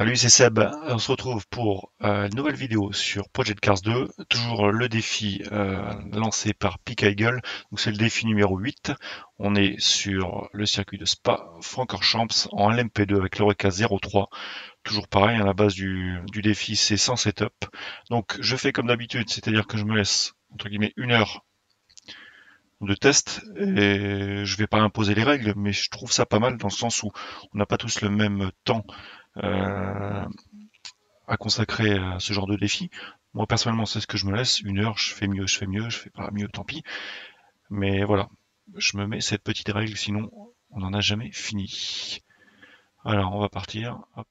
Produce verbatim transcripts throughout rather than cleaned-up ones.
Salut, c'est Seb. On se retrouve pour euh, une nouvelle vidéo sur Project Cars deux. Toujours le défi euh, lancé par P K Eagle. Donc c'est le défi numéro huit. On est sur le circuit de Spa-Francorchamps en L M P deux avec le R K zéro trois. Toujours pareil, à la base du, du défi, c'est sans setup. Donc je fais comme d'habitude, c'est-à-dire que je me laisse entre guillemets une heure de test, et je vais pas imposer les règles, mais je trouve ça pas mal dans le sens où on n'a pas tous le même temps euh, à consacrer à ce genre de défi. Moi personnellement, c'est ce que je me laisse, une heure, je fais mieux, je fais mieux, je fais pas mieux, tant pis. Mais voilà, je me mets cette petite règle, sinon on n'en a jamais fini. Alors on va partir, hop.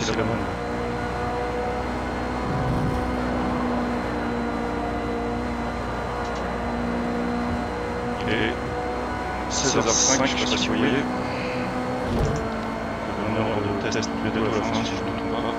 C'est la bonne. Il est seize heures cinq, je ne sais pas si vous voyez. On aura le test de deux à la fin si je ne me trompe pas.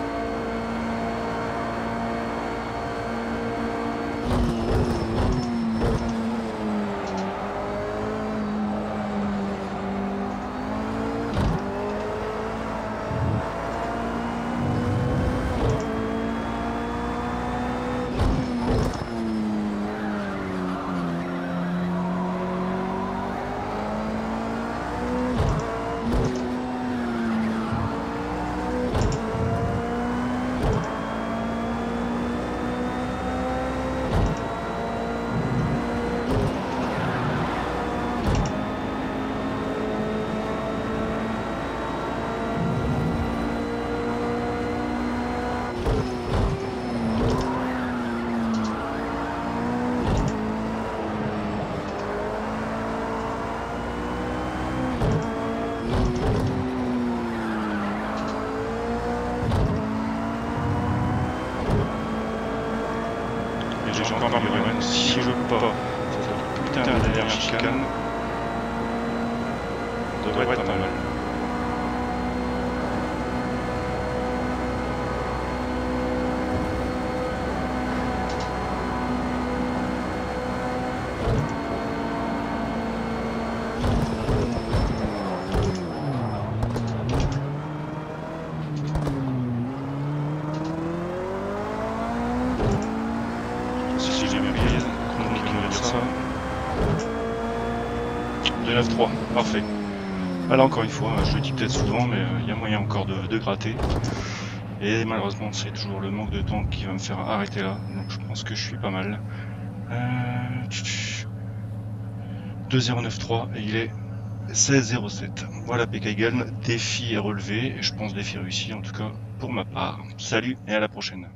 Si je peux pas, c'est cette putain de dernière chicane. Ça devrait être pas mal. deux neuf trois, parfait. Voilà, encore une fois, je le dis peut-être souvent, mais il y a moyen encore de, de gratter. Et malheureusement, c'est toujours le manque de temps qui va me faire arrêter là. Donc je pense que je suis pas mal. Euh... deux zéro neuf trois, et il est seize zéro sept. Voilà, P K Eagle, défi est relevé. Je pense défi réussi, en tout cas, pour ma part. Salut et à la prochaine.